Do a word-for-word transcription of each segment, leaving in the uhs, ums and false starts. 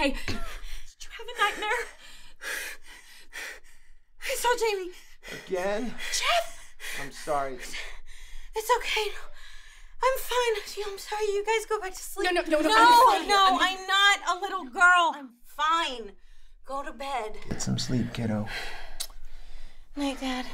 Okay. Did you have a nightmare? I saw Jamie. Again? Jeff! I'm sorry. It's, it's okay. I'm fine. I'm sorry. You guys go back to sleep. No, no, no, no. No, I'm, no, I'm, I'm not a little girl. I'm fine. Go to bed. Get some sleep, kiddo. Night, Dad.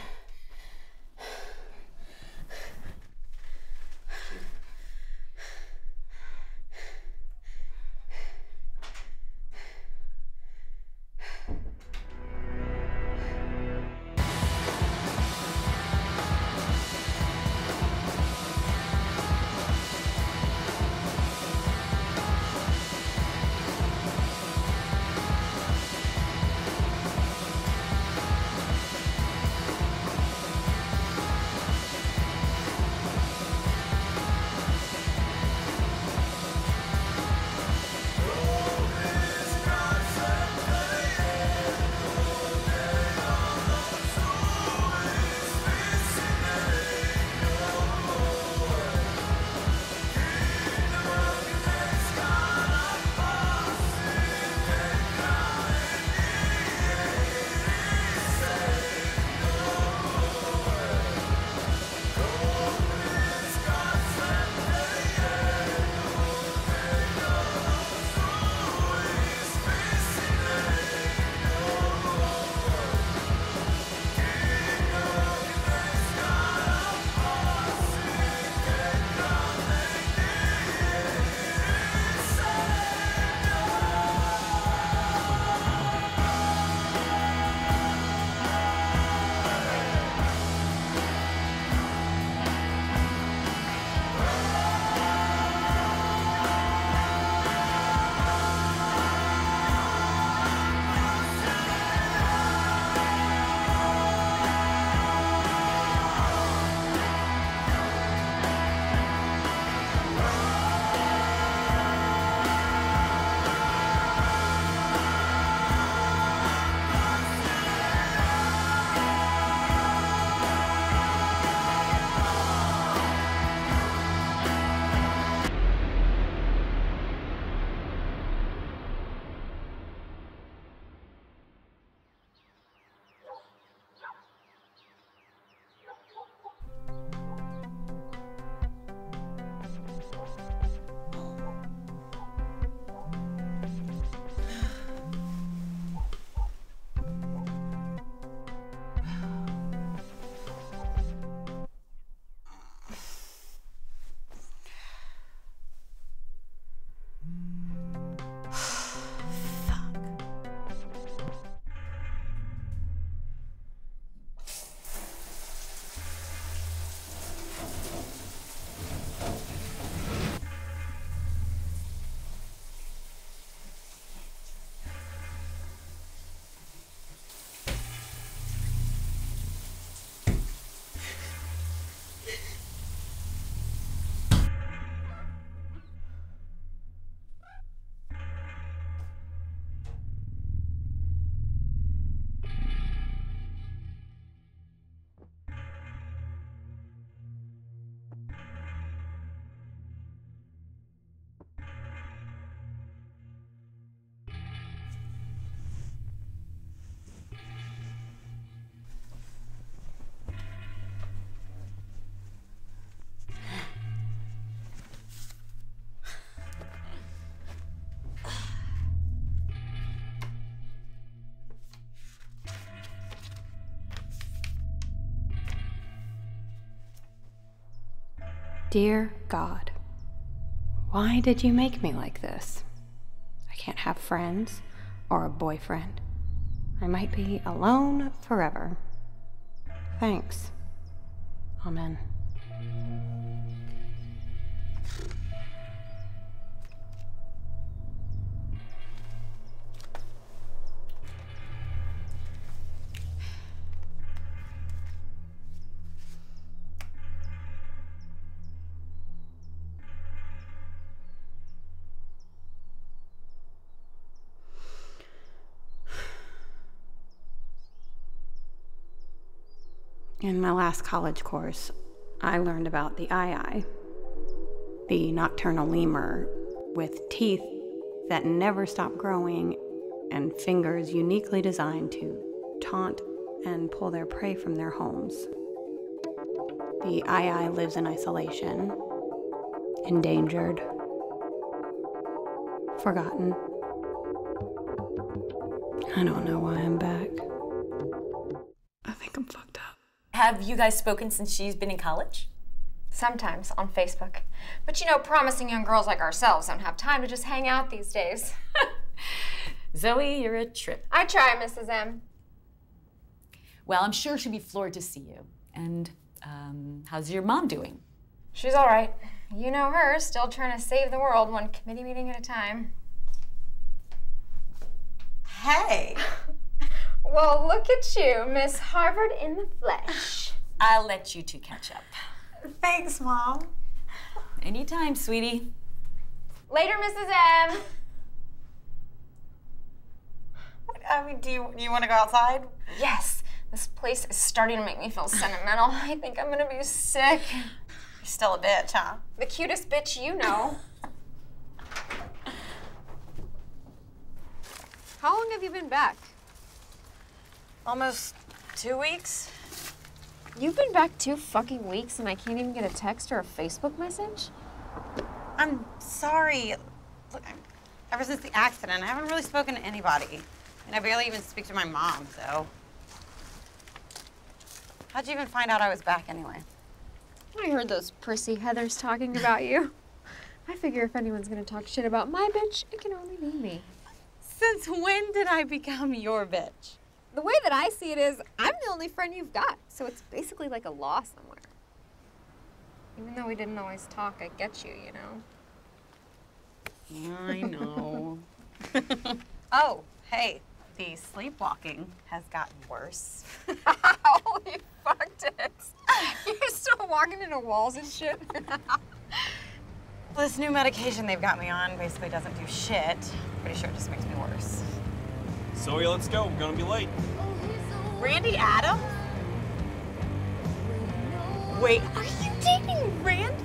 Dear God, why did you make me like this? I can't have friends or a boyfriend. I might be alone forever. Thanks. Amen. In my last college course, I learned about the eye-eye, the nocturnal lemur with teeth that never stop growing and fingers uniquely designed to taunt and pull their prey from their homes. The eye-eye lives in isolation, endangered, forgotten. I don't know why I'm back. I think I'm fucked up. Have you guys spoken since she's been in college? Sometimes, on Facebook. But you know, promising young girls like ourselves don't have time to just hang out these days. Zoe, you're a trip. I try, Missus M. Well, I'm sure she'd be floored to see you. And um, how's your mom doing? She's all right. You know her, still trying to save the world one committee meeting at a time. Hey! Well, look at you, Miss Harvard in the flesh. I'll let you two catch up. Thanks, Mom. Anytime, sweetie. Later, Missus M. What, I mean, do you, you want to go outside? Yes. This place is starting to make me feel sentimental. I think I'm going to be sick. You're still a bitch, huh? The cutest bitch you know. How long have you been back? Almost two weeks. You've been back two fucking weeks and I can't even get a text or a Facebook message? I'm sorry. Look, I'm, ever since the accident, I haven't really spoken to anybody. And I barely even speak to my mom, so. How'd you even find out I was back anyway? I heard those prissy heathers talking about you. I figure if anyone's gonna talk shit about my bitch, it can only be me. Since when did I become your bitch? The way that I see it is, I'm the only friend you've got, so it's basically like a law somewhere. Even though we didn't always talk, I get you, you know? Yeah, I know. Oh, hey, the sleepwalking has gotten worse. Oh, you fucked it. You're still walking into walls and shit? Well, this new medication they've got me on basically doesn't do shit. Pretty sure it just makes me worse. Zoe, so, let's go. We're gonna be late. Randy Adam? Wait, are you dating Randy?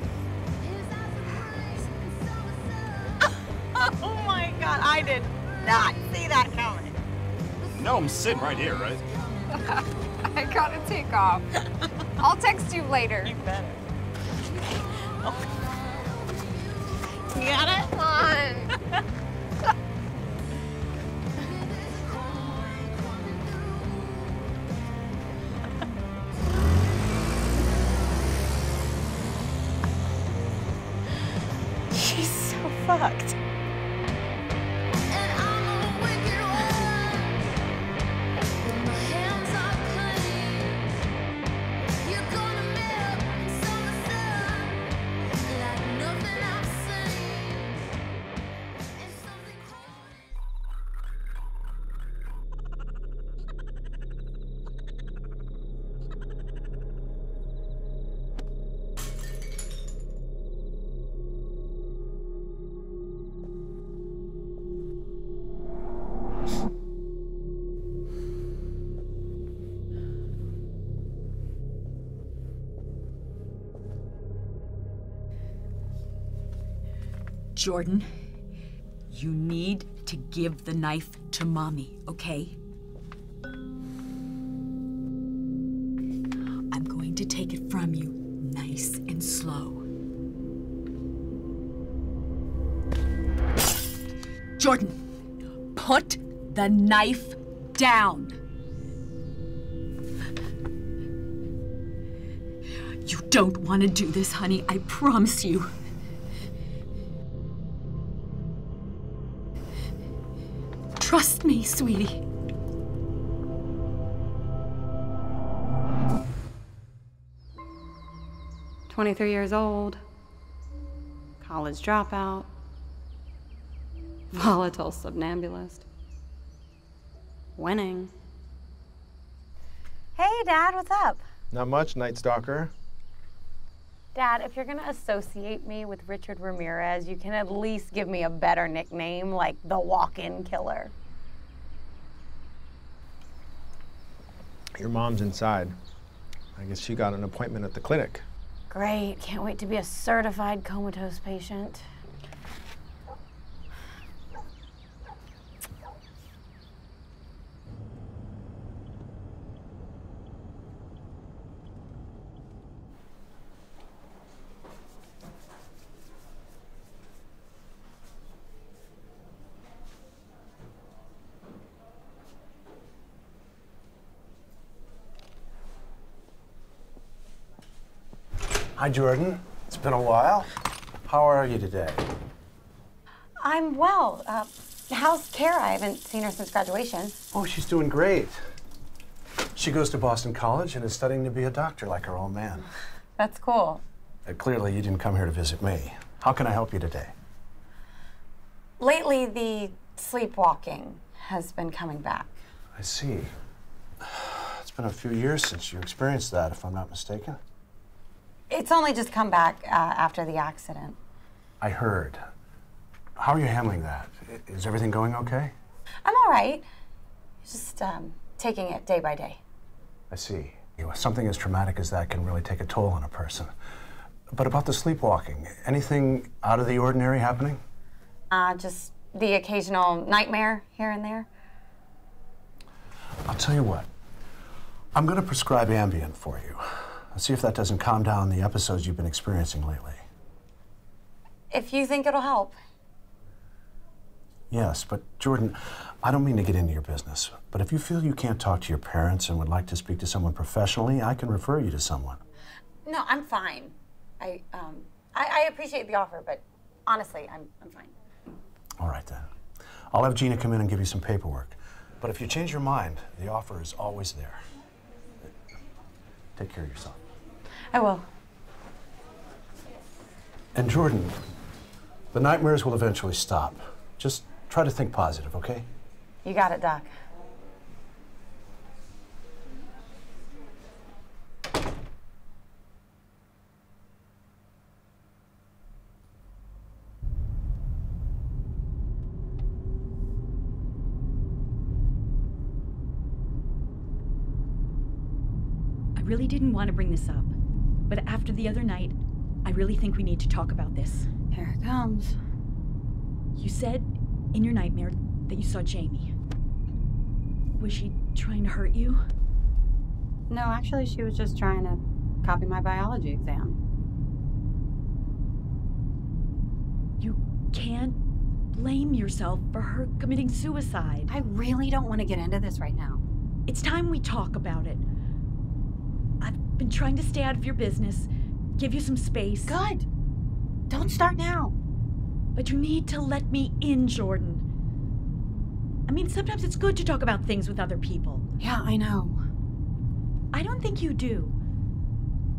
Oh my God, I did not see that coming. No, I'm sitting right here, right? I gotta take off. I'll text you later. You better. Oh. You got it? Come on. Fucked. Jordan, you need to give the knife to Mommy, okay? I'm going to take it from you, nice and slow. Jordan, put the knife down. You don't want to do this, honey. I promise you. Trust me, sweetie. twenty-three years old, college dropout, volatile somnambulist, winning. Hey, Dad, what's up? Not much, Night Stalker. Dad, if you're gonna associate me with Richard Ramirez, you can at least give me a better nickname, like the walk-in killer. Your mom's inside. I guess she got an appointment at the clinic. Great, can't wait to be a certified comatose patient. Hi, Jordan. It's been a while. How are you today? I'm well. Uh, how's Kara? I haven't seen her since graduation. Oh, she's doing great. She goes to Boston College and is studying to be a doctor like her old man. That's cool. Uh, clearly, you didn't come here to visit me. How can I help you today? Lately, the sleepwalking has been coming back. I see. It's been a few years since you experienced that, if I'm not mistaken. It's only just come back uh, after the accident. I heard. How are you handling that? Is everything going okay? I'm all right. Just um, taking it day by day. I see. You know, something as traumatic as that can really take a toll on a person. But about the sleepwalking, anything out of the ordinary happening? Uh, just the occasional nightmare here and there. I'll tell you what. I'm going to prescribe Ambien for you. Let's see if that doesn't calm down the episodes you've been experiencing lately. If you think it'll help. Yes, but Jordan, I don't mean to get into your business, but if you feel you can't talk to your parents and would like to speak to someone professionally, I can refer you to someone. No, I'm fine. I, um, I, I appreciate the offer, but honestly, I'm, I'm fine. All right, then. I'll have Gina come in and give you some paperwork. But if you change your mind, the offer is always there. Take care of yourself. I will. And Jordan, the nightmares will eventually stop. Just try to think positive, okay? You got it, Doc. I really didn't want to bring this up. But after the other night, I really think we need to talk about this. Here it comes. You said in your nightmare that you saw Jamie. Was she trying to hurt you? No, actually, she was just trying to copy my biology exam. You can't blame yourself for her committing suicide. I really don't want to get into this right now. It's time we talk about it. I've been trying to stay out of your business, give you some space. Good. Don't start now. But you need to let me in, Jordan. I mean, sometimes it's good to talk about things with other people. Yeah, I know. I don't think you do.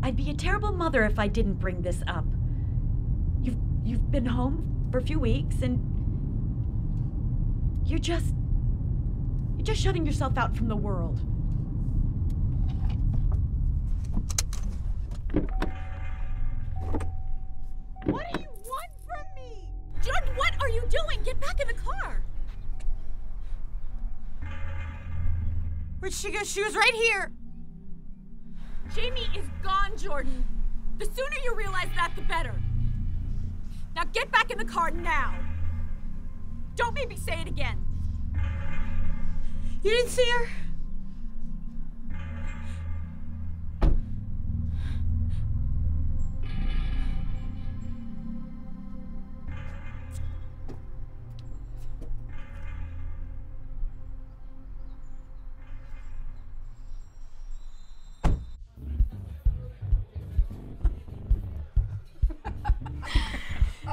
I'd be a terrible mother if I didn't bring this up. You've, you've been home for a few weeks, and you're just, you're just shutting yourself out from the world. What do you want from me? Jordan, what are you doing? Get back in the car. Where'd she go? She was right here. Jamie is gone, Jordan. The sooner you realize that, the better. Now get back in the car now. Don't make me say it again. You didn't see her?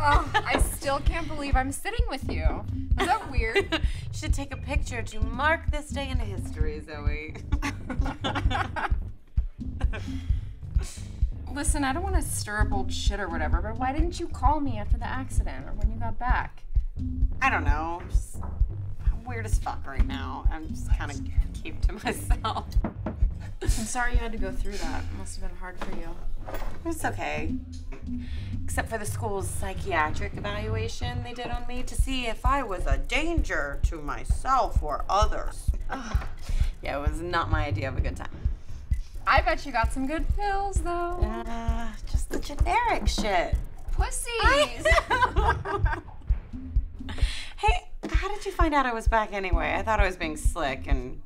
Oh, I still can't believe I'm sitting with you. Is that weird? You should take a picture to mark this day in history, Zoe. Listen, I don't want to stir up old shit or whatever, but why didn't you call me after the accident or when you got back? I don't know. Just, I'm weird as fuck right now. I'm just kind of keep to myself. I'm sorry you had to go through that. It must have been hard for you. It's okay. Except for the school's psychiatric evaluation they did on me to see if I was a danger to myself or others. Oh. Yeah, it was not my idea of a good time. I bet you got some good pills, though. Uh, just the generic shit. Pussies! Hey, how did you find out I was back anyway? I thought I was being slick and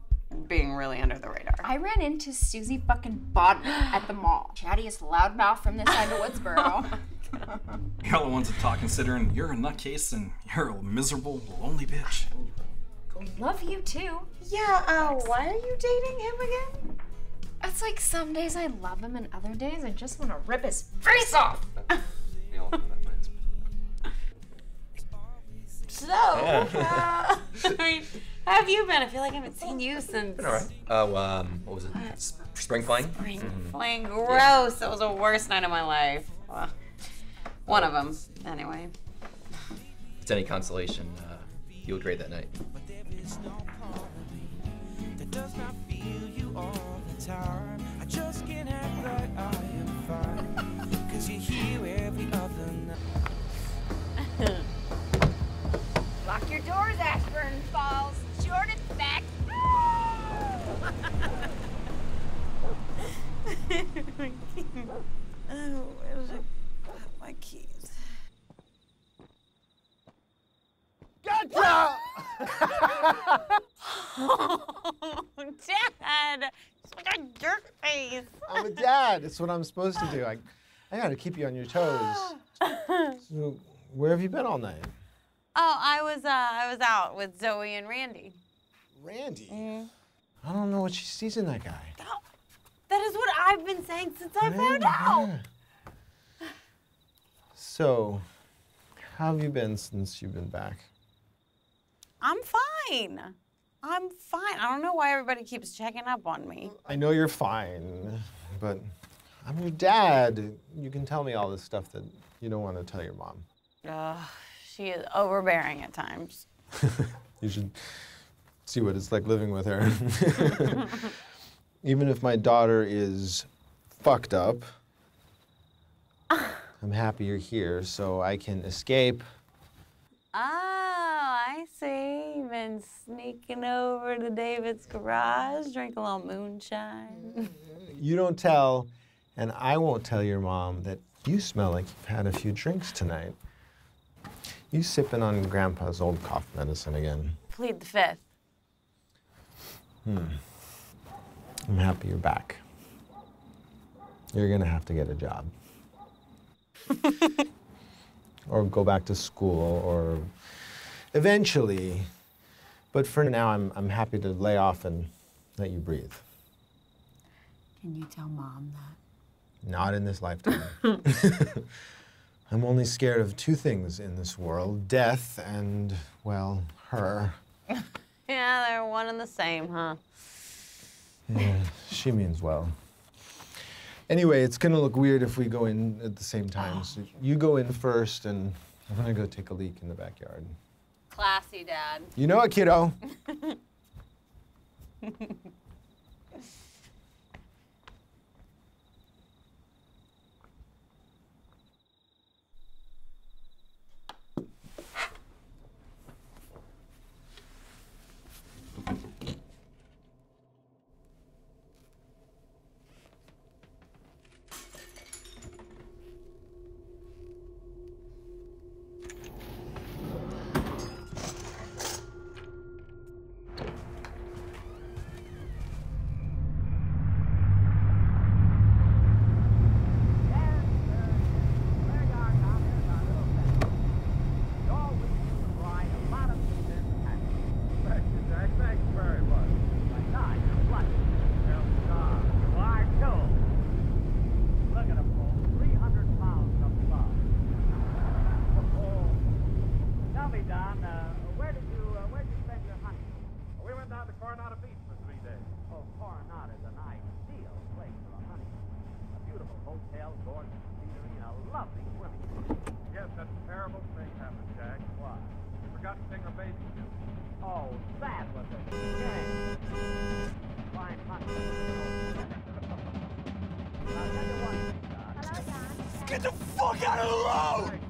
being really under the radar. I ran into Susie fucking Bodden at the mall. Chattiest loudmouth from this side of Woodsboro. You're all the ones that talk, considering you're a nutcase and you're a miserable, lonely bitch. I love you too. Yeah, uh, why are you dating him again? It's like some days I love him and other days I just want to rip his face off. So, yeah. uh, I mean, how have you been? I feel like I haven't seen you since. Been all right. Oh, um, what was it? What? Spring fling? Spring mm-hmm. fling. Gross. That was the worst night of my life. Well, one of them, anyway. If it's any consolation, uh, you were great that night. But there is no part of me that does not feel you all the time. I just can't act like I am fine. Because you're here every other night. Lock your doors, Ashburn Falls. Jordan's back. Oh, where did I put my keys? Gotcha! Oh, Dad! Such a jerk face. I'm a dad. It's what I'm supposed to do. I, I gotta keep you on your toes. So, where have you been all night? Oh, I was uh, I was out with Zoe and Randy. Randy? Mm. I don't know what she sees in that guy. Oh, that is what I've been saying since I found out. Yeah. So, how have you been since you've been back? I'm fine. I'm fine. I don't know why everybody keeps checking up on me. I know you're fine, but I'm your dad. You can tell me all this stuff that you don't want to tell your mom. Ugh. She is overbearing at times. You should see what it's like living with her. Even if my daughter is fucked up, I'm happy you're here so I can escape. Oh, I see. You've been sneaking over to David's garage, drink a little moonshine. You don't tell, and I won't tell your mom that you smell like you've had a few drinks tonight. You sipping on Grandpa's old cough medicine again. Plead the fifth. Hmm. I'm happy you're back. You're gonna have to get a job. Or go back to school, or eventually. But for now, I'm, I'm happy to lay off and let you breathe. Can you tell Mom that? Not in this lifetime. I'm only scared of two things in this world, death and, well, her. Yeah, they're one and the same, huh? Yeah, she means well. Anyway, it's gonna look weird if we go in at the same time. Oh. So you go in first, and I'm gonna go take a leak in the backyard. Classy, Dad. You know it, kiddo. Don. Uh, where did you uh, where did you spend your honeymoon? We went down to Coronado Beach for three days. Oh, Coronado's an ideal place for a honeymoon. A beautiful hotel, gorgeous scenery, and a lovely swimming pool. Yes, a terrible thing happened, Jack. What? We forgot to take our bathing suit. Oh, that was a shame. Fine honeymoon. I'll tell you one thing, Don. Hello, Don. Get the fuck out of the road!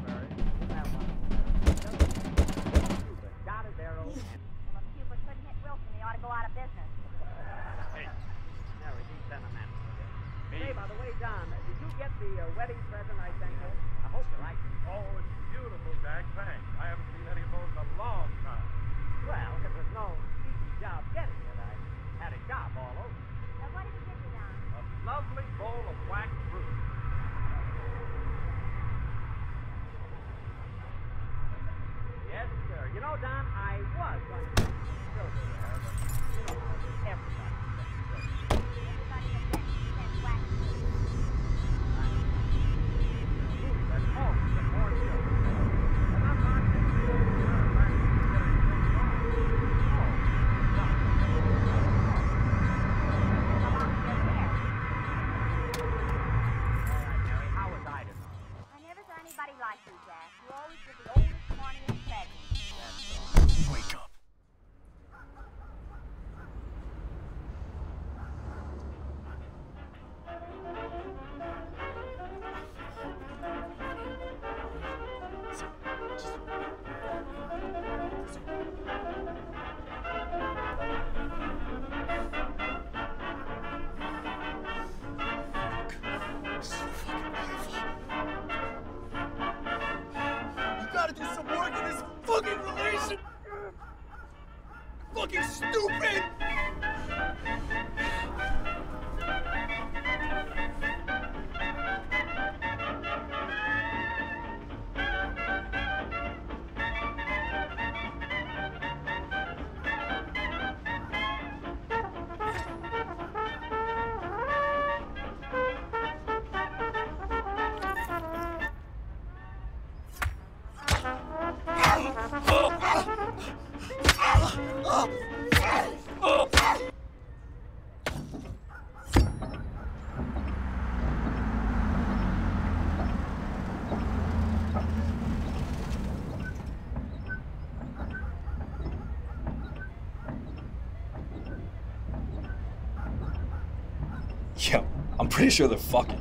I'm pretty sure they're fucking.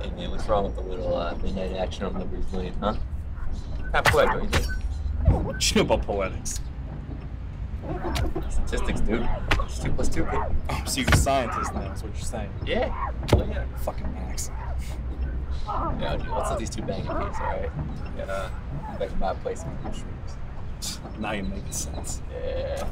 Hey man, what's wrong with the little uh, midnight action on the we're playing, huh? Not poetic, what do you think? Shit about poetics. Statistics, dude. It's two plus two. Oh, so you're a scientist now, that's what you're saying. Yeah. Oh yeah. Fucking Max. Yeah, dude, let's let these two banging kids, alright? Yeah, uh, back to my place and get shrooms. Now you're making sense. Yeah.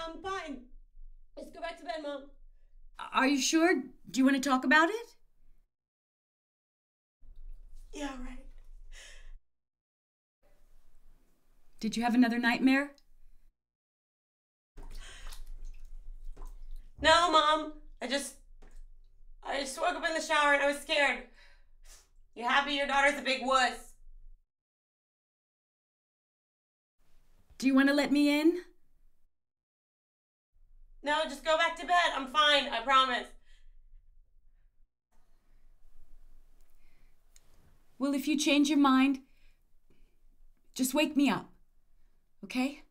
I'm fine. Let's go back to bed, Mom. Are you sure? Do you want to talk about it? Yeah, all right. Did you have another nightmare? No, Mom. I just... I just woke up in the shower and I was scared. You happy your daughter's a big wuss? Do you want to let me in? No, just go back to bed. I'm fine, I promise. Well, if you change your mind, just wake me up, okay?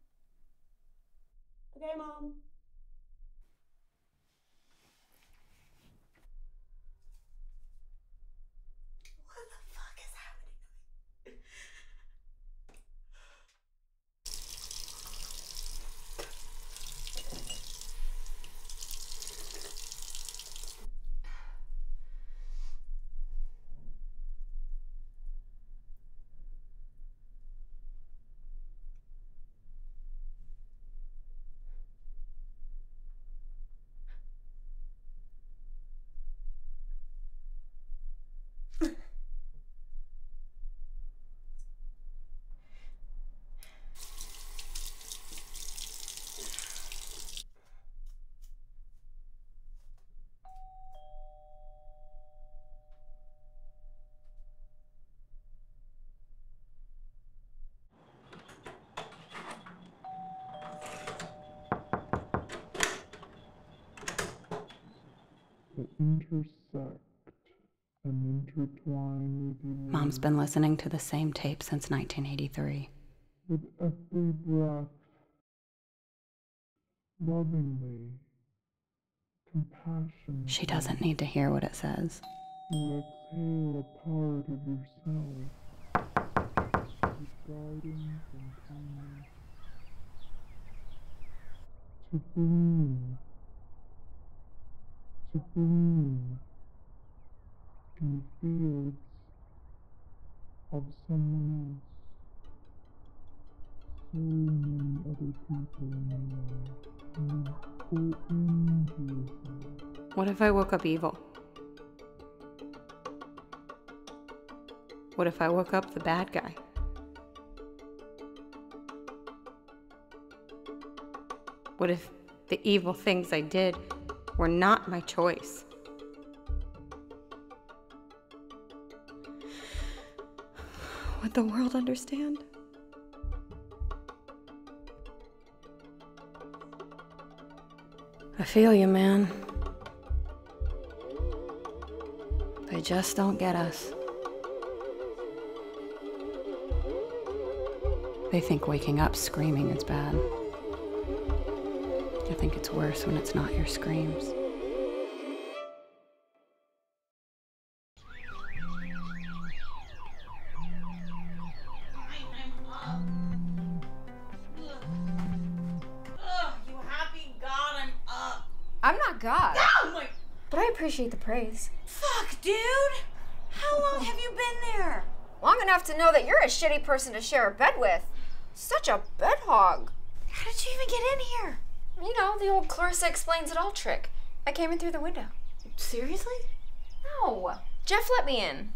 Okay, Mom. What the fuck is happening? Intersect and intertwine with you. Mom's been listening to the same tape since nineteen eighty-three. With every breath, lovingly, compassion. She doesn't need to hear what it says. You exhale a part of yourself, guiding from time to bloom. To bloom in the fields of someone else, so many other people in your life, and you pull into yourself. What if I woke up evil? What if I woke up the bad guy? What if the evil things I did were not my choice? Would the world understand? I feel you, man. They just don't get us. They think waking up screaming is bad. I think it's worse when it's not your screams. Ugh, you happy? God, I'm up. I'm not God. No, my... But I appreciate the praise. Fuck, dude! How long have you been there? Long enough to know that you're a shitty person to share a bed with. Such a bed hog. How did you even get in here? You know, the old Clarissa explains it all trick. I came in through the window. Seriously? No. Jeff let me in.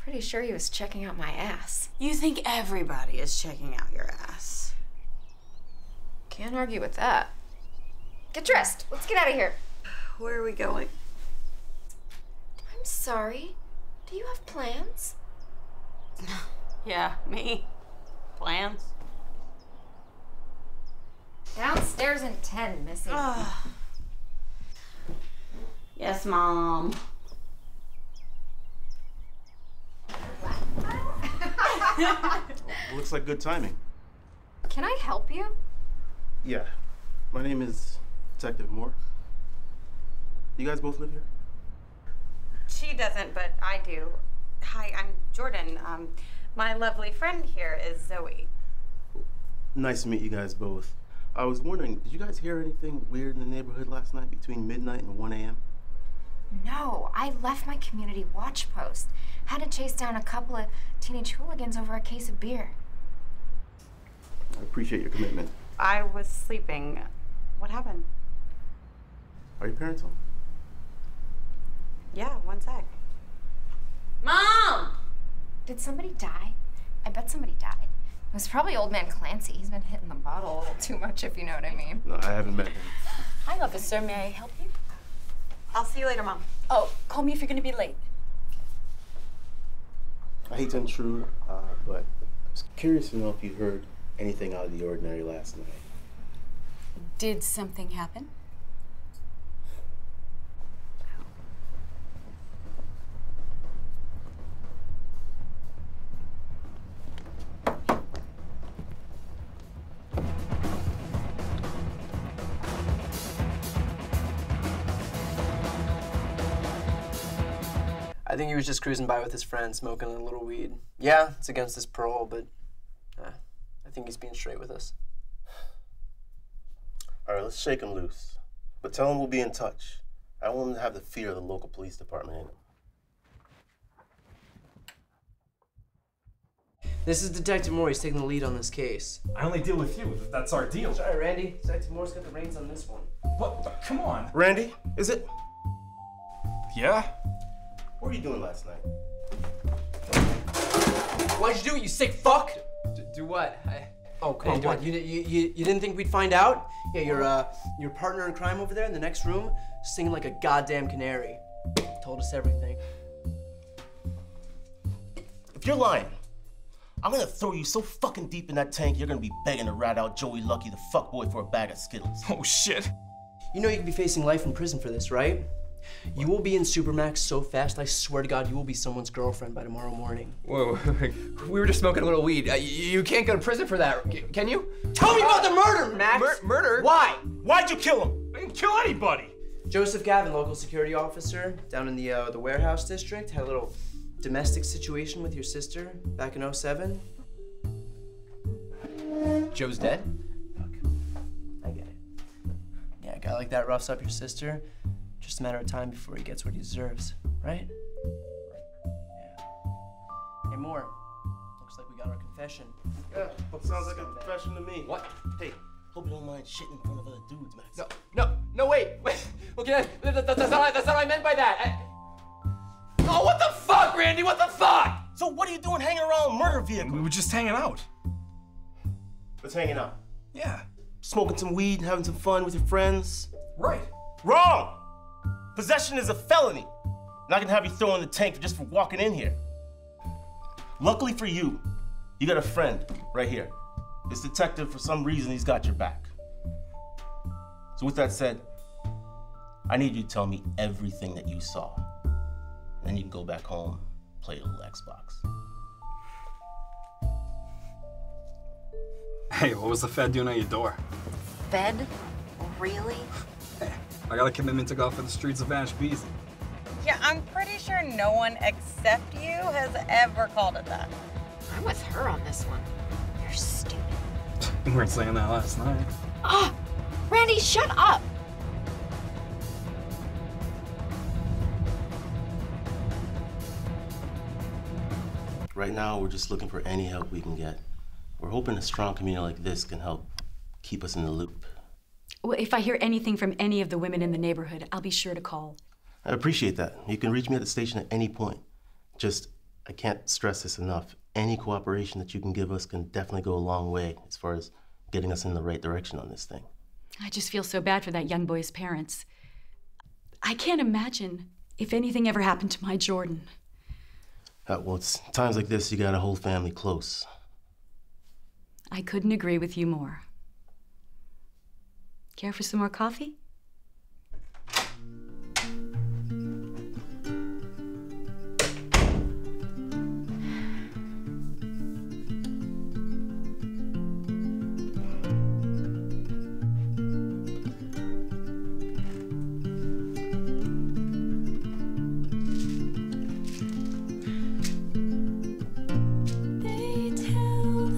Pretty sure he was checking out my ass. You think everybody is checking out your ass? Can't argue with that. Get dressed. Let's get out of here. Where are we going? I'm sorry. Do you have plans? Yeah, me. Plans? Downstairs in ten, Missy. Ugh. Yes, Mom. Looks like good timing. Can I help you? Yeah. My name is Detective Moore. You guys both live here? She doesn't, but I do. Hi, I'm Jordan. Um, my lovely friend here is Zoe. Nice to meet you guys both. I was wondering, did you guys hear anything weird in the neighborhood last night between midnight and one A M? No, I left my community watch post. Had to chase down a couple of teenage hooligans over a case of beer. I appreciate your commitment. I was sleeping. What happened? Are your parents home? Yeah, one sec. Mom! Did somebody die? I bet somebody died. It was probably old man Clancy. He's been hitting the bottle a little too much, if you know what I mean. No, I haven't met him. Hi, officer. May I help you? I'll see you later, Mom. Oh, call me if you're going to be late. hate to intrude, uh, but I was curious to know if you heard anything out of the ordinary last night. Did something happen? I think he was just cruising by with his friend, smoking a little weed. Yeah, it's against his parole, but uh, I think he's being straight with us. All right, let's shake him loose. But tell him we'll be in touch. I don't want him to have the fear of the local police department in him. This is Detective Moore. He's taking the lead on this case. I only deal with you. That's our deal. All right, Randy. Detective Moore's got the reins on this one. What? Come on. Randy, is it? Yeah? What were you doing last night? Why'd you do it, you sick fuck? D do what? I... Oh, come I on, what? You, you, you, you didn't think we'd find out? Yeah, your, uh, your partner in crime over there in the next room, singing like a goddamn canary. Told us everything. If you're lying, I'm gonna throw you so fucking deep in that tank, you're gonna be begging to rat out Joey Lucky, the fuckboy, for a bag of Skittles. Oh, shit. You know you could be facing life in prison for this, right? You will be in Supermax so fast, I swear to God, you will be someone's girlfriend by tomorrow morning. Whoa, we were just smoking a little weed. Uh, you can't go to prison for that, can you? Tell me about the murder, Max! Mur murder? Why? Why'd you kill him? I didn't kill anybody! Joseph Gavin, local security officer, down in the, uh, the warehouse district, had a little domestic situation with your sister back in oh seven. Joe's dead? Fuck. I get it. Yeah, a guy like that roughs up your sister. Just a matter of time before he gets what he deserves, right? Yeah. Hey, Moore. Looks like we got our confession. Yeah, sounds like a confession to me. What? Hey, hope you don't mind shitting in front of other dudes, Max. No, no, no, wait, wait. Okay, that's, that's, not, that's not what I meant by that. I... Oh, what the fuck, Randy? What the fuck? So what are you doing hanging around a murder vehicle? We were just hanging out. Let's hanging out? Yeah. Smoking some weed and having some fun with your friends? Right. Wrong! Possession is a felony. And I can have you thrown in the tank just for walking in here. Luckily for you, you got a friend right here. This detective, for some reason, he's got your back. So with that said, I need you to tell me everything that you saw. And then you can go back home, play a little Xbox. Hey, what was the Fed doing at your door? Fed? Really? I got a commitment to go out for the streets of Ash Beasley. Yeah, I'm pretty sure no one except you has ever called it that. I'm with her on this one. You're stupid. You weren't saying that last night. Ah, oh, Randy, shut up. Right now, we're just looking for any help we can get. We're hoping a strong community like this can help keep us in the loop. Well, if I hear anything from any of the women in the neighborhood, I'll be sure to call. I appreciate that. You can reach me at the station at any point. Just, I can't stress this enough. Any cooperation that you can give us can definitely go a long way as far as getting us in the right direction on this thing. I just feel so bad for that young boy's parents. I can't imagine if anything ever happened to my Jordan. Uh, well, it's times like this, you got a whole family close. I couldn't agree with you more. Care for some more coffee?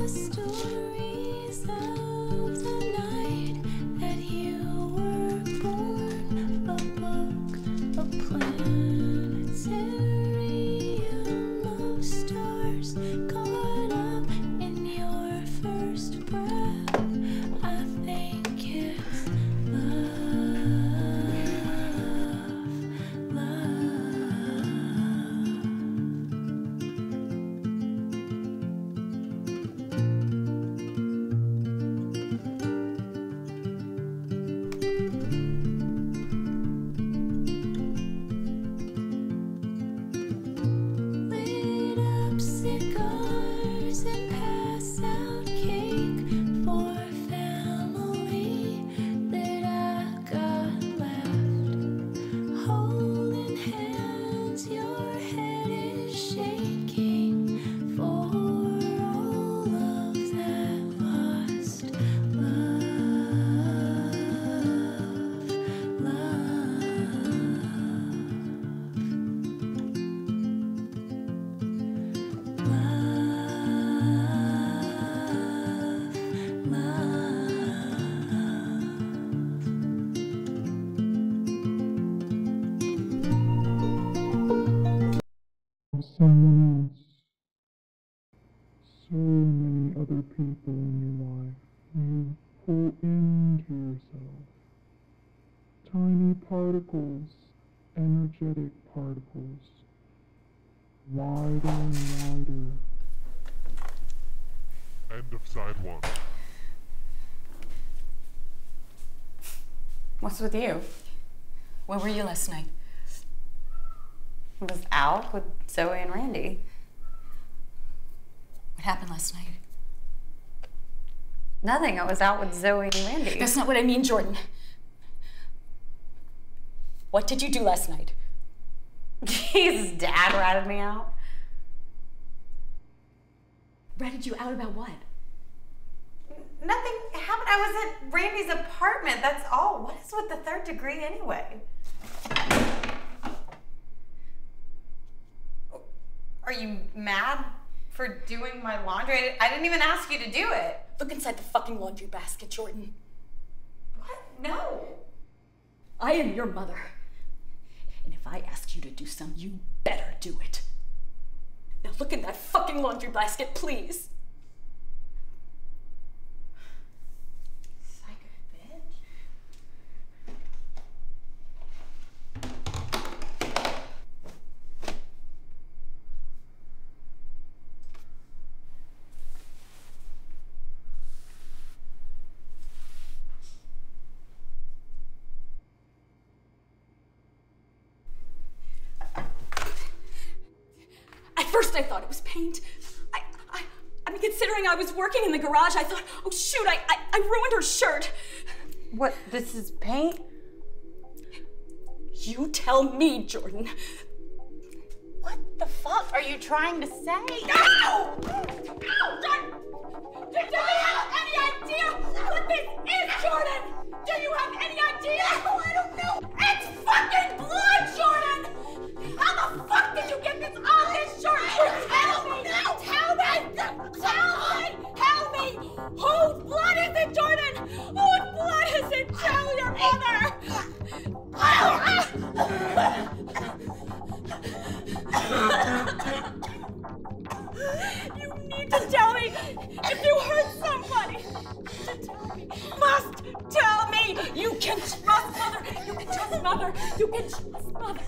Stories of the night that you were was someone else. So many other people in your life you pull into yourself. Tiny particles, energetic particles, wider and wider. End of side one. What's with you? Where were you last night? I was out with Zoe and Randy. What happened last night? Nothing. I was out with Zoe and Randy. That's not what I mean, Jordan. What did you do last night? Jesus, Dad ratted me out. Ratted you out about what? Nothing happened. I was at Randy's apartment, that's all. What is with the third degree anyway? Are you mad for doing my laundry? I didn't even ask you to do it. Look inside the fucking laundry basket, Jordan. What? No. I am your mother. And if I ask you to do some, you better do it. Now look in that fucking laundry basket, please. I thought it was paint. I, I, I mean, considering I was working in the garage, I thought, oh shoot, I, I, I ruined her shirt. What, this is paint? You tell me, Jordan. What the fuck are you trying to say? No! No, Jordan! Do you have any idea what this is, Jordan? Do you have any idea? No, I don't know. It's fucking blood, Jordan! How the fuck did you get this on this shirt? Tell me! No. Tell me! Tell me! Tell me! Whose blood is it, Jordan? Whose blood is it? Tell your mother! You need to tell me if you hurt somebody. Tell me. Must tell me. You can trust mother. You can trust mother. You can trust mother.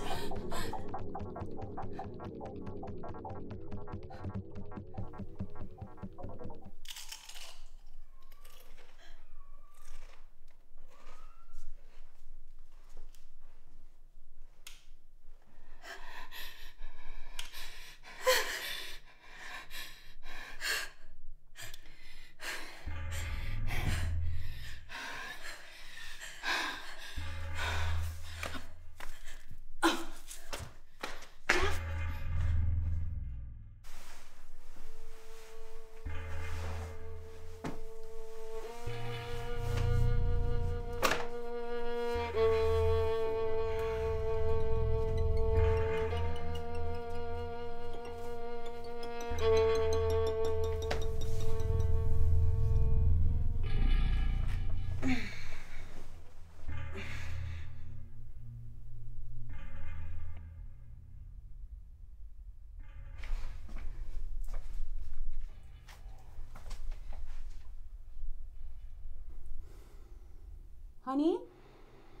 Honey,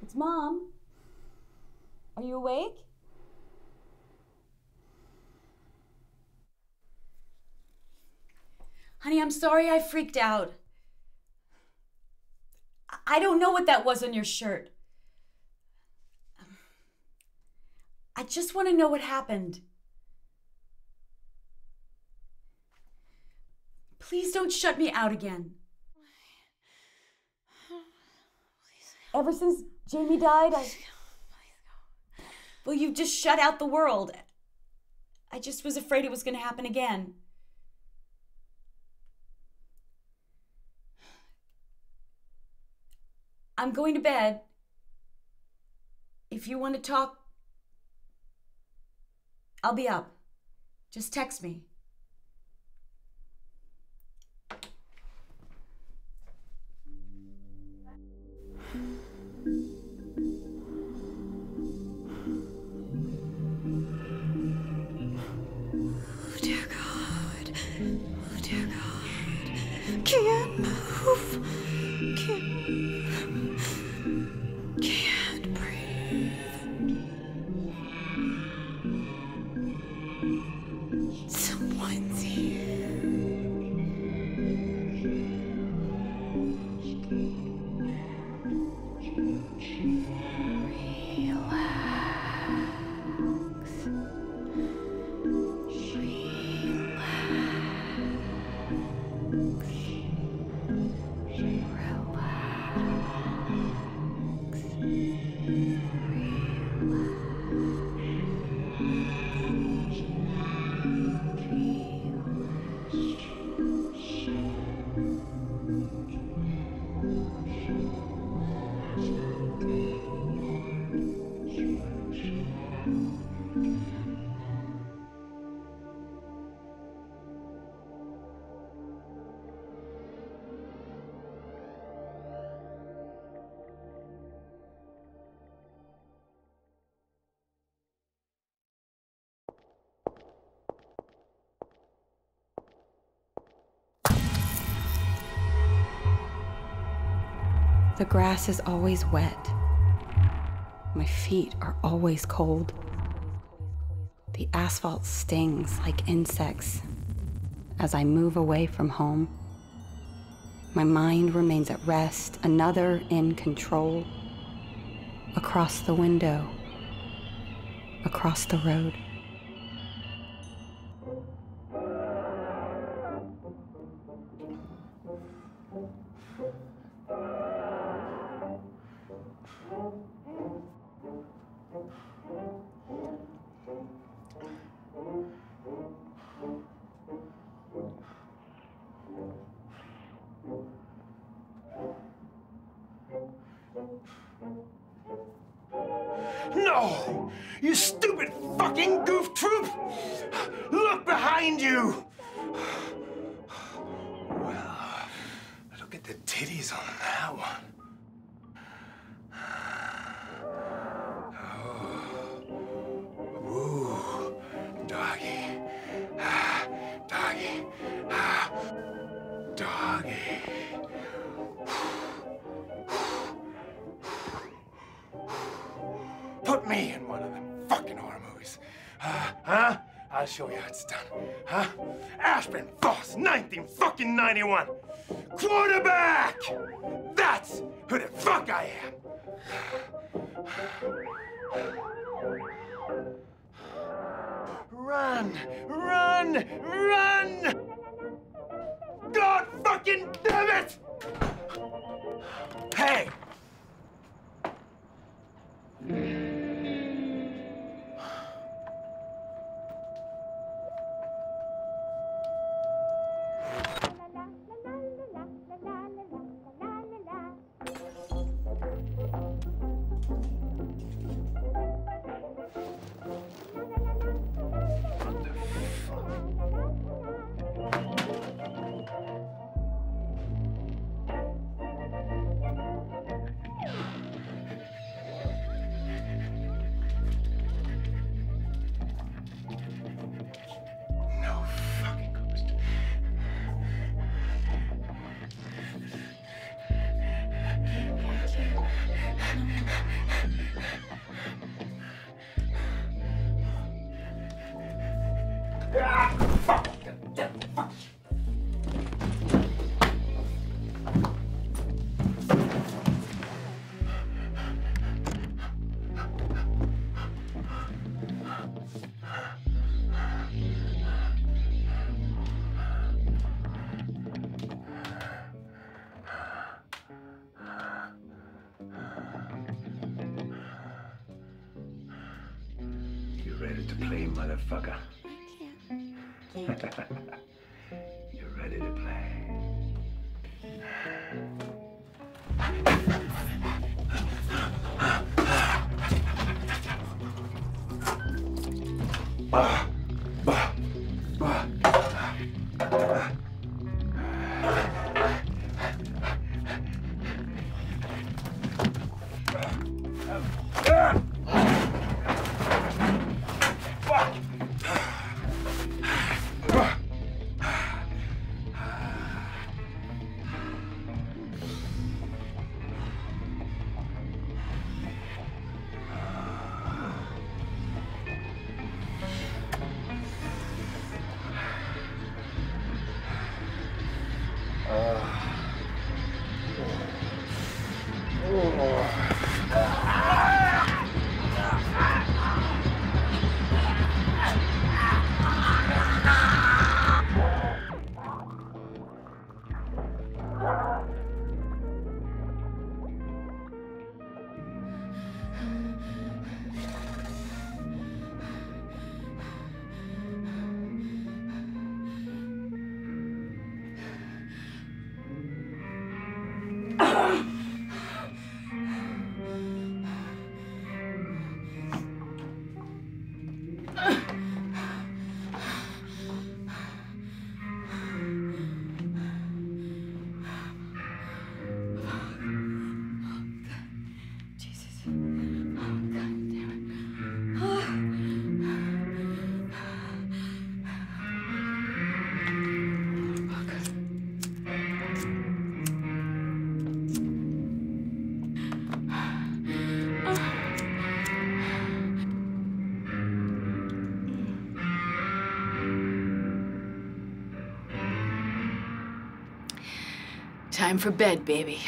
it's Mom. Are you awake? Honey, I'm sorry I freaked out. I don't know what that was on your shirt. I just want to know what happened. Please don't shut me out again. Ever since Jamie died, I... Well, you just shut out the world. I just was afraid it was going to happen again. I'm going to bed. If you want to talk, I'll be up. Just text me. Someone's here. Relax. Relax. The grass is always wet. My feet are always cold. The asphalt stings like insects as I move away from home. My mind remains at rest, another in control. Across the window, across the road. No! You stupid fucking goof troop! Look behind you! Well, look at the titties on that one. Put me in one of them fucking horror movies. Uh, huh? I'll show you how it's done. Huh? Aspen Voss, nineteen fucking ninety-one. Quarterback! That's who the fuck I am. Run, run, run! God fucking damn it! Hey! Motherfucker. I can't. Can't. You're ready to play. uh. Time for bed, baby.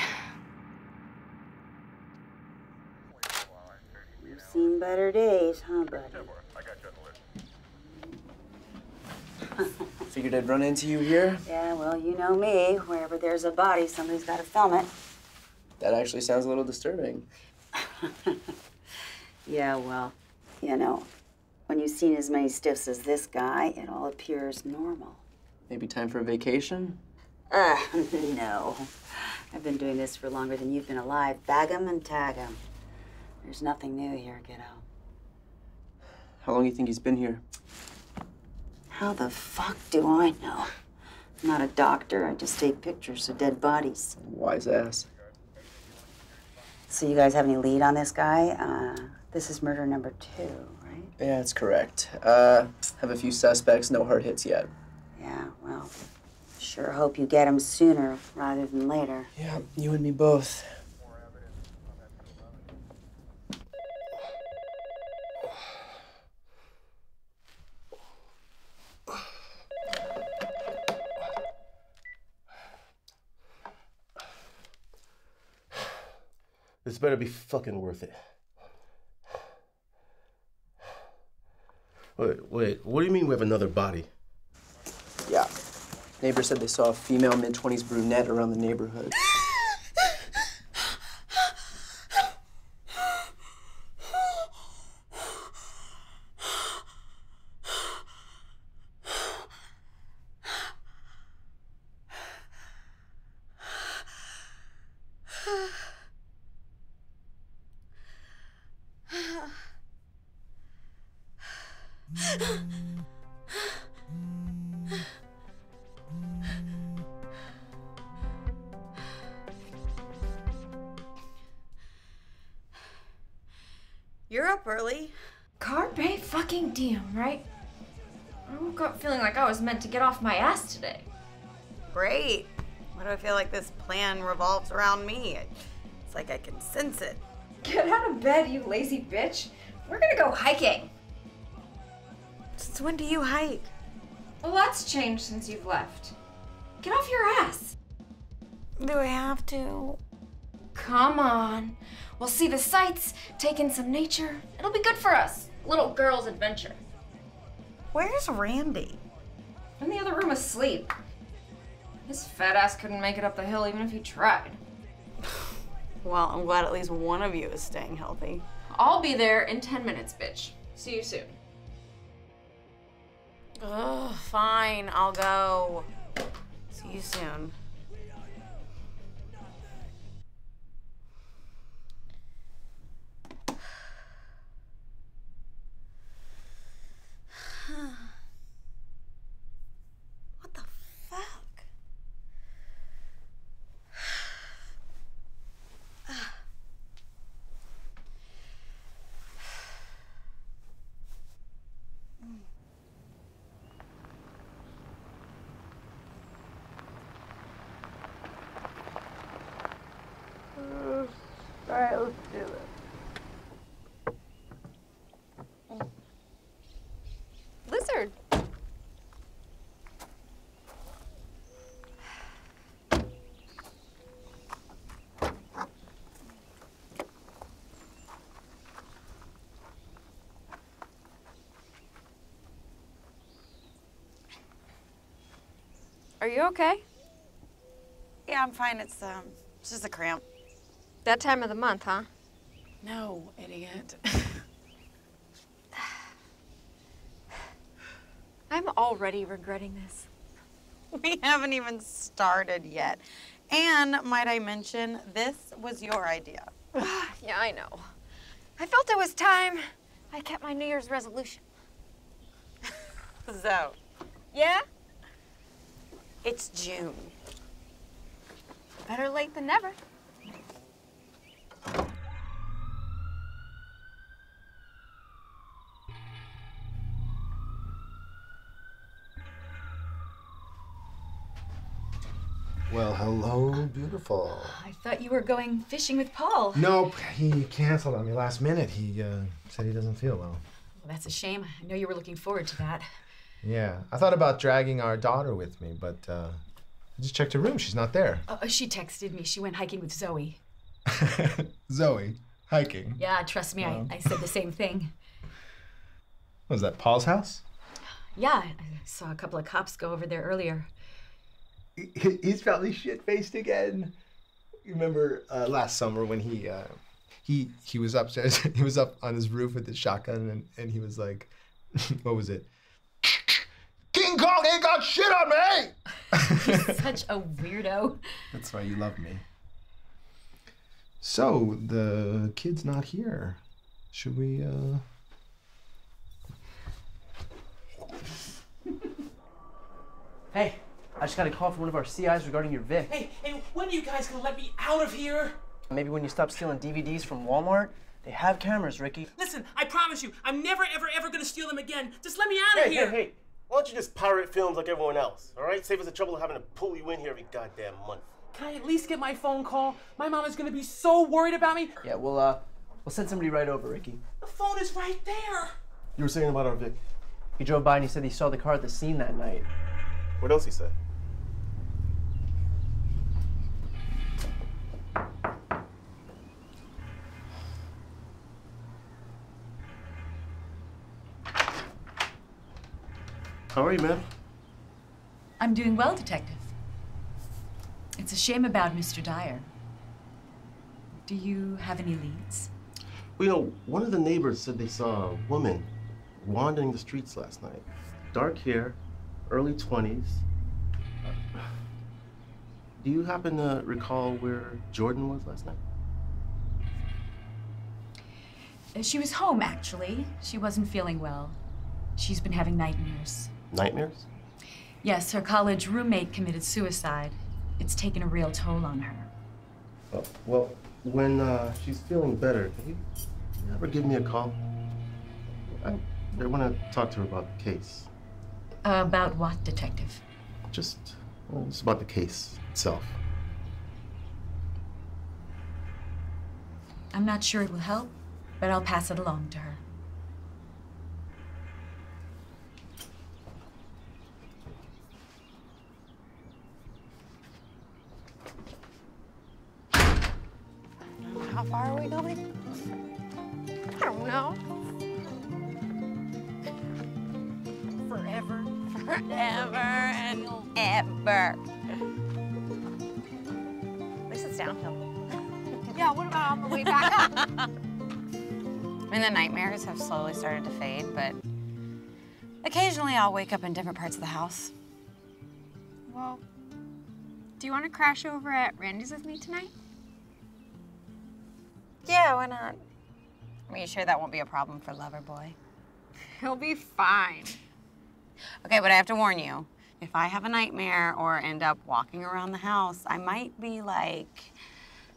You've seen better days, huh, buddy? Figured I'd run into you here. Yeah, well, you know me. Wherever there's a body, somebody's got to film it. That actually sounds a little disturbing. Yeah, well, you know, when you've seen as many stiffs as this guy, it all appears normal. Maybe time for a vacation? Uh, no. I've been doing this for longer than you've been alive. Bag 'em and tag 'em. There's nothing new here, kiddo. How long do you think he's been here? How the fuck do I know? I'm not a doctor. I just take pictures of dead bodies. Wise ass. So you guys have any lead on this guy? Uh, this is murder number two, right? Yeah, that's correct. Uh, have a few suspects. No hard hits yet. Yeah, well... Sure hope you get him sooner rather than later. Yeah, you and me both. This better be fucking worth it. Wait, wait, what do you mean we have another body? Yeah. Neighbor said they saw a female mid twenties brunette around the neighborhood. You're up early. Carpe fucking diem, right? I woke up feeling like I was meant to get off my ass today. Great. Why do I feel like this plan revolves around me? It's like I can sense it. Get out of bed, you lazy bitch. We're gonna go hiking. Since when do you hike? Well, that's changed since you've left. Get off your ass. Do I have to? Come on. We'll see the sights, take in some nature. It'll be good for us. Little girl's adventure. Where's Randy? In the other room asleep. His fat ass couldn't make it up the hill even if he tried. Well, I'm glad at least one of you is staying healthy. I'll be there in ten minutes, bitch. See you soon. Ugh, fine, I'll go. See you soon. Are you okay? Yeah, I'm fine. It's um, it's just a cramp. That time of the month, huh? No, idiot. I'm already regretting this. We haven't even started yet. And might I mention, this was your idea. Yeah, I know. I felt it was time I kept my New Year's resolution. So, yeah? It's June. Better late than never. Well, hello, beautiful. I thought you were going fishing with Paul. Nope, he canceled on me last minute. He uh, said he doesn't feel well. Well, that's a shame. I know you were looking forward to that. Yeah, I thought about dragging our daughter with me, but uh, I just checked her room. She's not there. Uh, she texted me. She went hiking with Zoe. Zoe? Hiking? Yeah, trust me, um. I, I said the same thing. Was that Paul's house? Yeah, I saw a couple of cops go over there earlier. He's probably shit-faced again. You remember uh, last summer when he uh, he he was upstairs, he was up on his roof with his shotgun, and, and he was like, what was it? King Kong ain't got shit on me! He's such a weirdo. That's why you love me. So, the kid's not here. Should we, uh... Hey. I just got a call from one of our C Is regarding your Vic. Hey, hey, when are you guys gonna let me out of here? Maybe when you stop stealing D V Ds from Walmart? They have cameras, Ricky. Listen, I promise you, I'm never, ever, ever gonna steal them again. Just let me out hey, of here. Hey, hey, why don't you just pirate films like everyone else, all right? Save us the trouble of having to pull you in here every goddamn month. Can I at least get my phone call? My mom is gonna be so worried about me. Yeah, well, uh, we'll send somebody right over, Ricky. The phone is right there. You were saying about our Vic. He drove by and he said he saw the car at the scene that night. What else he said? How are you, ma'am? I'm doing well, Detective. It's a shame about Mister Dyer. Do you have any leads? Well, you know, one of the neighbors said they saw a woman wandering the streets last night. Dark hair, early twenties. Do you happen to recall where Jordan was last night? She was home, actually. She wasn't feeling well. She's been having nightmares. Nightmares? Yes, her college roommate committed suicide. It's taken a real toll on her. Oh, well, when uh, she's feeling better, can you ever give me a call? I, I want to talk to her about the case. Uh, about what, Detective? Just, well, it's about the case itself. I'm not sure it will help, but I'll pass it along to her. How far are we going? I don't know. Forever, forever, and ever. At least it's downhill. Yeah, what about on the way back up? I mean, the nightmares have slowly started to fade, but occasionally I'll wake up in different parts of the house. Well, do you want to crash over at Randy's with me tonight? Yeah, why not? Are you sure that won't be a problem for Loverboy? He'll be fine. Okay, but I have to warn you. If I have a nightmare or end up walking around the house, I might be, like,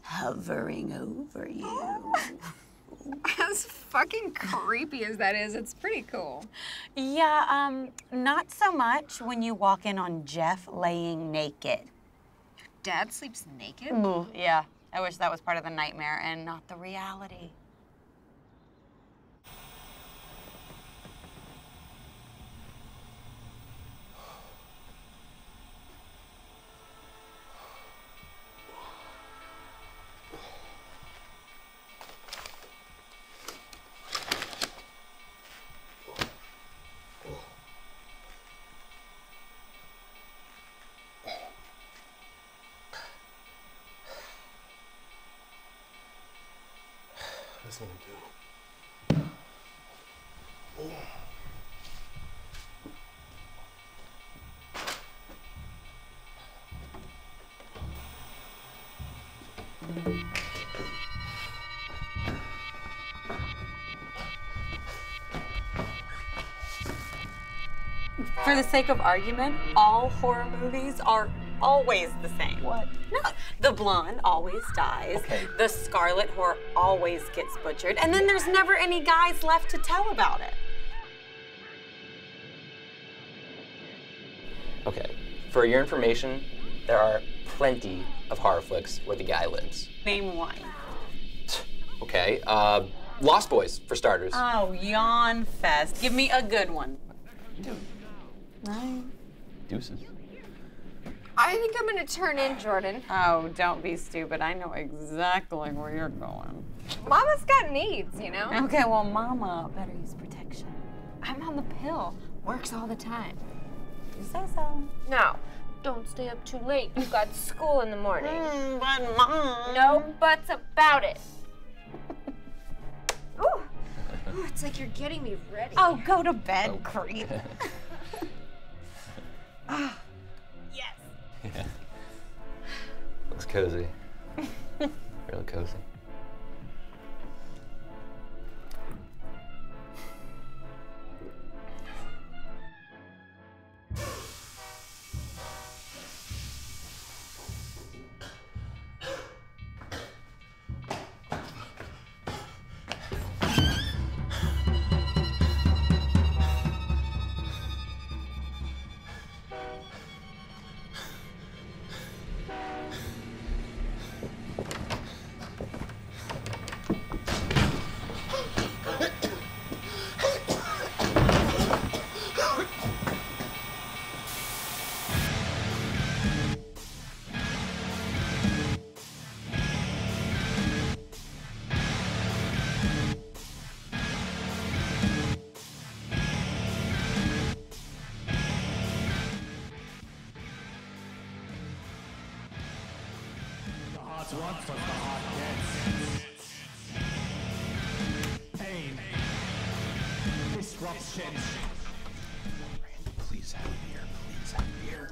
hovering over you. Oh. As fucking creepy as that is, it's pretty cool. Yeah, um, not so much when you walk in on Jeff laying naked. Your dad sleeps naked? Mm, yeah. I wish that was part of the nightmare and not the reality. For the sake of argument, all horror movies are always the same. What? No. The blonde always dies. Okay. The scarlet whore always gets butchered. And then there's never any guys left to tell about it. Okay. For your information, there are plenty of horror flicks where the guy lives. Name one. Okay. Uh, Lost Boys, for starters. Oh, yawn fest. Give me a good one. Dude. No. Deuces. I think I'm gonna turn in, Jordan. Oh, don't be stupid. I know exactly where you're going. Mama's got needs, you know? Okay, well, Mama better use protection. I'm on the pill. Works all the time. You say so. No. Don't stay up too late. You've got school in the morning. Mm, but Mom. No buts about it. Ooh. Ooh, it's like you're getting me ready. Oh, go to bed, oh. creep. Ah. Yeah. Looks cozy. Real cozy. Wants what the heart gets. Pain. Disruption. Randy, please have beer. Please have beer.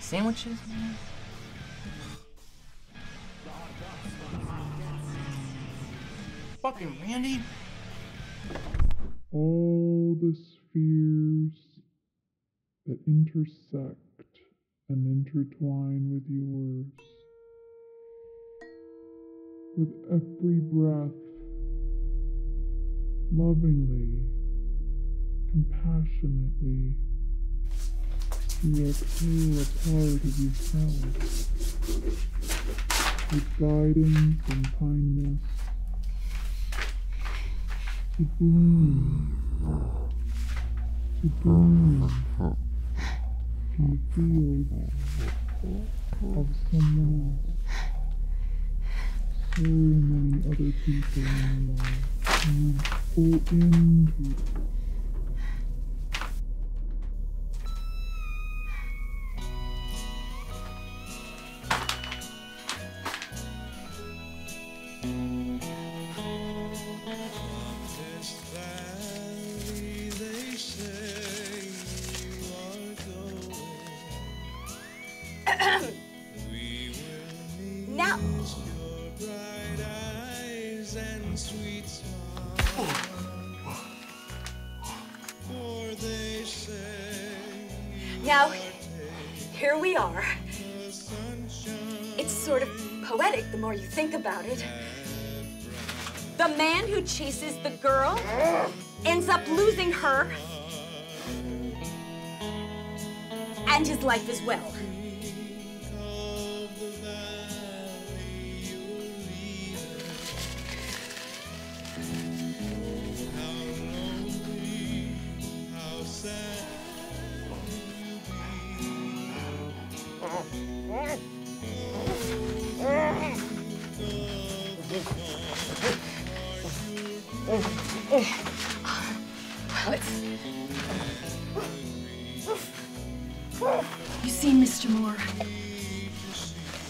Sandwiches, man? Fucking Randy. All the spheres that intersect and intertwine with yours. With every breath, lovingly, compassionately, you exhale a part of yourself with guidance and kindness. To bloom, to bloom. You feel of someone else. So many other people in your life, and you fall into it. Now, here we are. It's sort of poetic the more you think about it. The man who chases the girl ends up losing her and his life as well. You see, Mister Moore,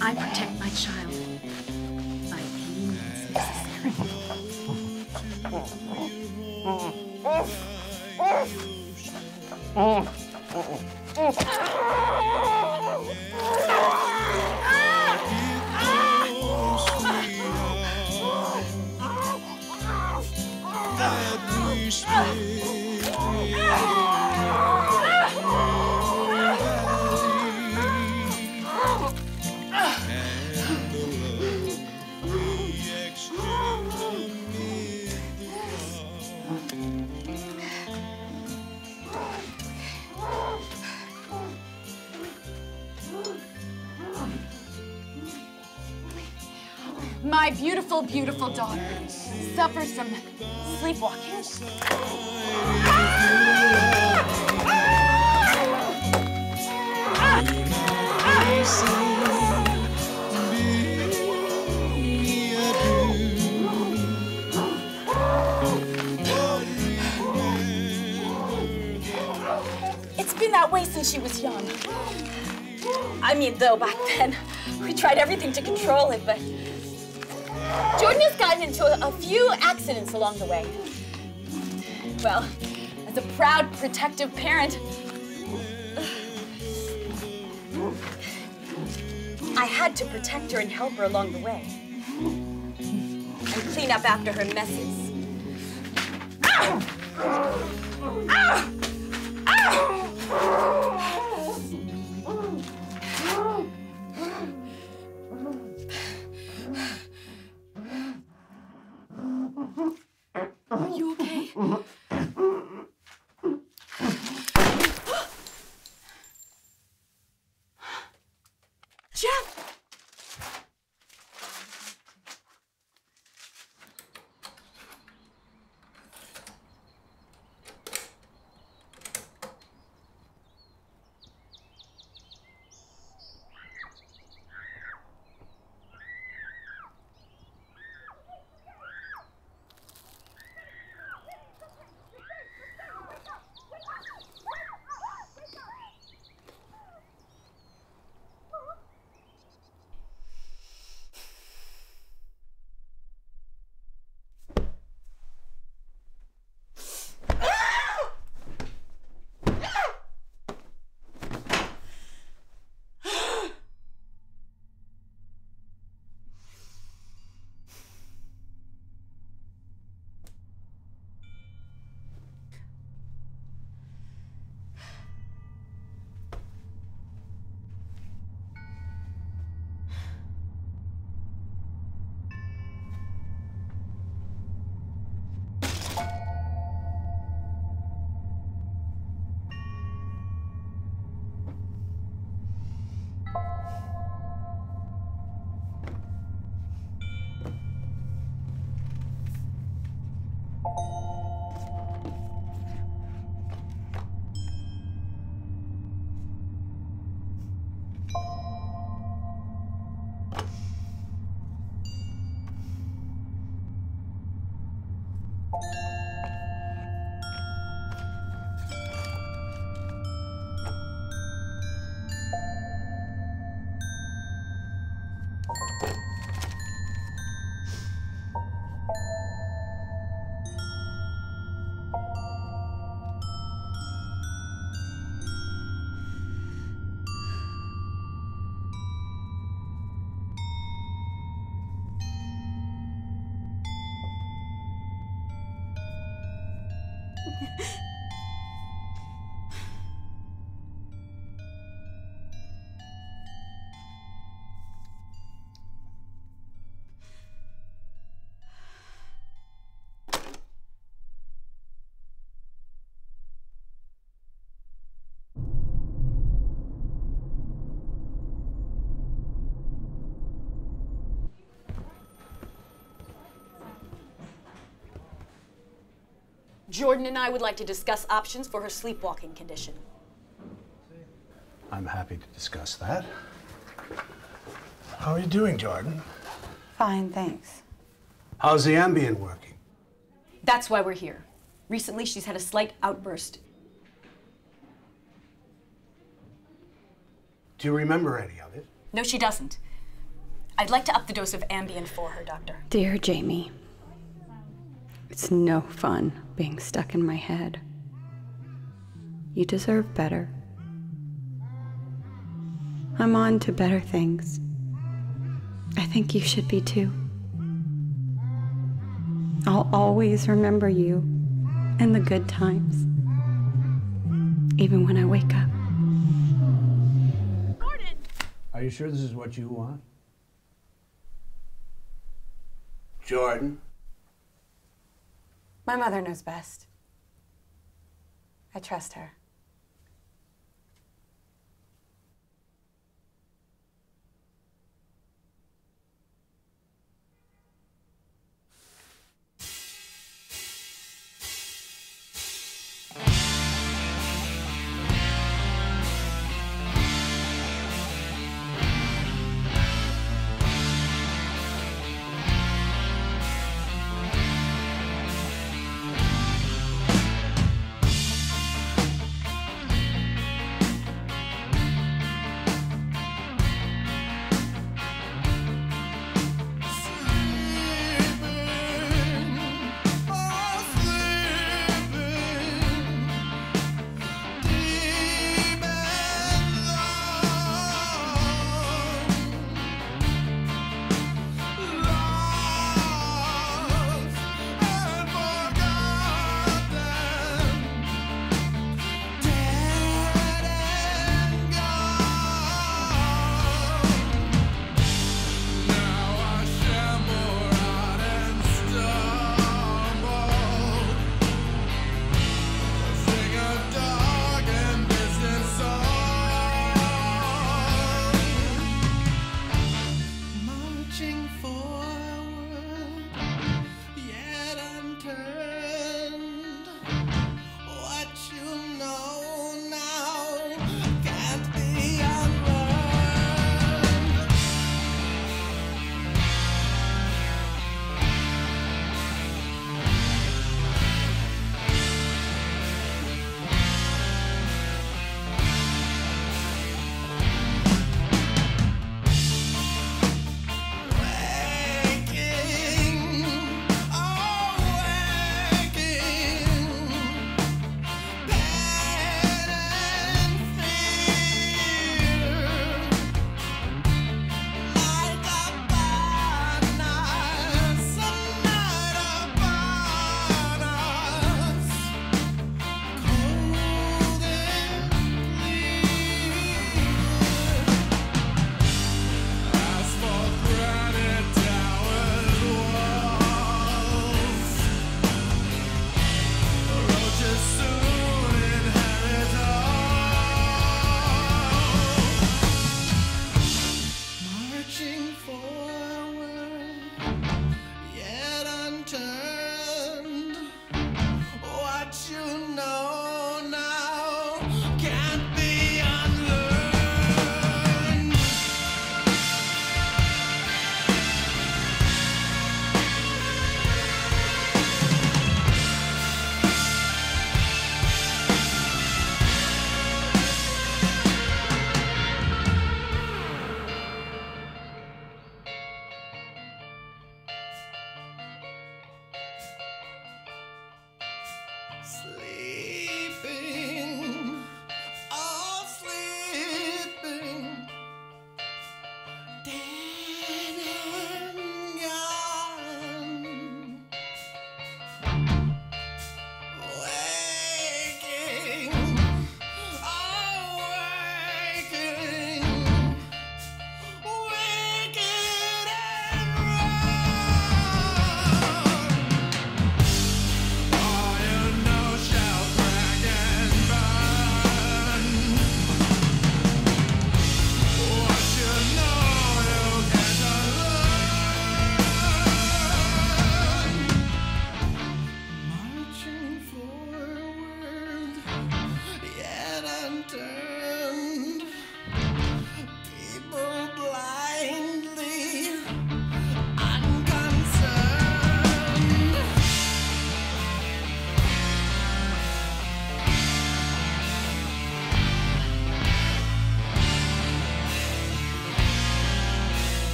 I protect my child by any means necessary. Oh. My beautiful, beautiful daughter suffers some sleepwalking. It's been that way since she was young. I mean, though, back then, we tried everything to control it, but Jordan has gotten into a, a few accidents along the way. Well, as a proud, protective parent, I had to protect her and help her along the way. And clean up after her messes. Ow! Ow! Ow! Are you okay? Jeff! Jordan and I would like to discuss options for her sleepwalking condition. I'm happy to discuss that. How are you doing, Jordan? Fine, thanks. How's the Ambien working? That's why we're here. Recently, she's had a slight outburst. Do you remember any of it? No, she doesn't. I'd like to up the dose of Ambien for her, Doctor. Dear Jamie. It's no fun being stuck in my head. You deserve better. I'm on to better things. I think you should be too. I'll always remember you and the good times, even when I wake up. Jordan! Are you sure this is what you want? Jordan? My mother knows best. I trust her.